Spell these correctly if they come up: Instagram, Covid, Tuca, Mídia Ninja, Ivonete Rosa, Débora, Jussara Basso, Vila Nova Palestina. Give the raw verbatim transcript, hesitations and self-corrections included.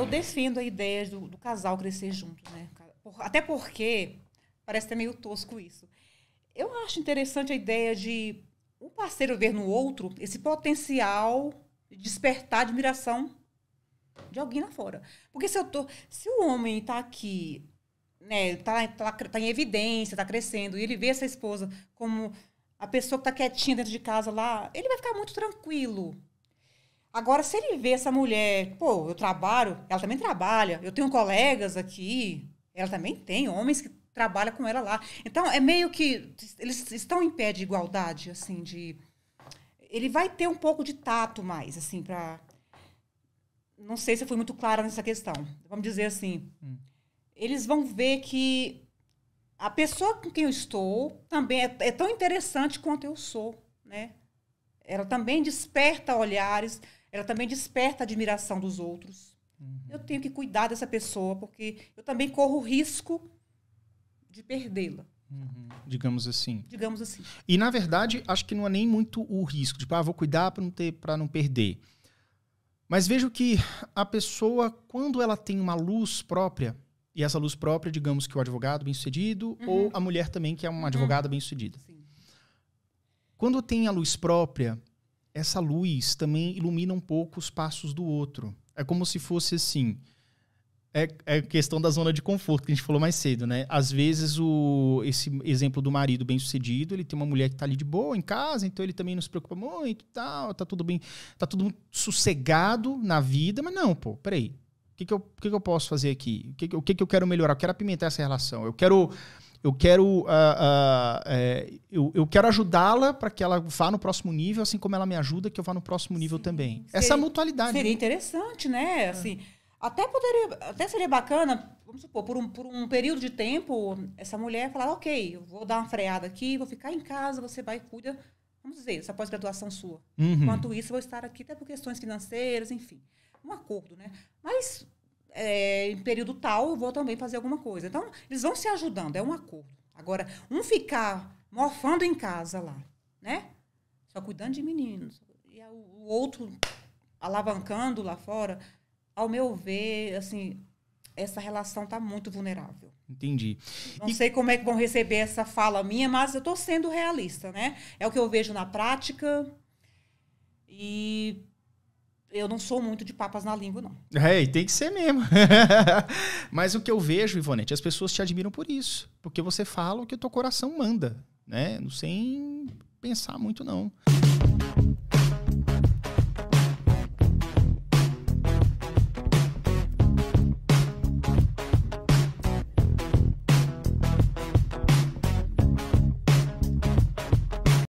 eu defendo a ideia do, do casal crescer junto, né? Por, até porque parece até meio tosco isso. Eu acho interessante a ideia de um parceiro ver no outro esse potencial de despertar admiração de alguém lá fora. Porque se eu tô, se o homem está aqui, né, tá, tá, tá em evidência, tá crescendo, e ele vê essa esposa como a pessoa que tá quietinha dentro de casa lá, ele vai ficar muito tranquilo. Agora, se ele vê essa mulher, pô, eu trabalho, ela também trabalha, eu tenho colegas aqui, ela também tem homens que trabalham com ela lá. Então, é meio que eles estão em pé de igualdade, assim, de... Ele vai ter um pouco de tato mais, assim, para... Não sei se eu fui muito clara nessa questão. Vamos dizer assim, hum. eles vão ver que a pessoa com quem eu estou também é, é tão interessante quanto eu sou, né? Ela também desperta olhares, ela também desperta a admiração dos outros. Uhum. Eu tenho que cuidar dessa pessoa, porque eu também corro o risco de perdê-la. Uhum. Digamos assim. Digamos assim. E, na verdade, acho que não é nem muito o risco, tipo, ah, vou cuidar para não ter, para não perder. Mas vejo que a pessoa, quando ela tem uma luz própria, e essa luz própria, digamos que o advogado bem-sucedido, uhum. ou a mulher também, que é uma advogada uhum. bem-sucedida. Sim. Quando tem a luz própria, essa luz também ilumina um pouco os passos do outro. É como se fosse assim. É, é questão da zona de conforto, que a gente falou mais cedo, né? Às vezes, o, esse exemplo do marido bem-sucedido, ele tem uma mulher que tá ali de boa em casa, então ele também não se preocupa muito e tal, tá tudo bem, tá tudo muito sossegado na vida, mas não, pô, peraí. O que que eu, o que que eu posso fazer aqui? O que que, o que que eu quero melhorar? Eu quero apimentar essa relação. Eu quero... Eu quero, uh, uh, é, eu, eu quero ajudá-la para que ela vá no próximo nível, assim como ela me ajuda que eu vá no próximo nível Sim, também. Seria, Essa mutualidade. Seria interessante, né? É. Assim, até, poderia, até seria bacana, vamos supor, por um, por um período de tempo, essa mulher falar, ok, eu vou dar uma freada aqui, vou ficar em casa, você vai e cuida, vamos dizer, essa pós-graduação sua. Uhum. Enquanto isso, eu vou estar aqui até por questões financeiras, enfim. Um acordo, né? Mas... É, em período tal, eu vou também fazer alguma coisa. Então, eles vão se ajudando, é um acordo. Agora, um ficar morfando em casa lá, né? Só cuidando de meninos. E o outro alavancando lá fora. Ao meu ver, assim, essa relação está muito vulnerável. Entendi. Não e... sei como é que vão receber essa fala minha, mas eu estou sendo realista, né? É o que eu vejo na prática. E... Eu não sou muito de papas na língua, não. É, e tem que ser mesmo. Mas o que eu vejo, Ivonete, as pessoas te admiram por isso. Porque você fala o que o teu coração manda, né? Sem pensar muito, não.